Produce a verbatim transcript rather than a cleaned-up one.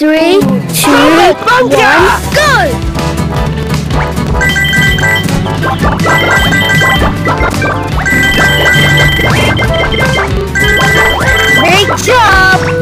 Three, two, one, go! Great job!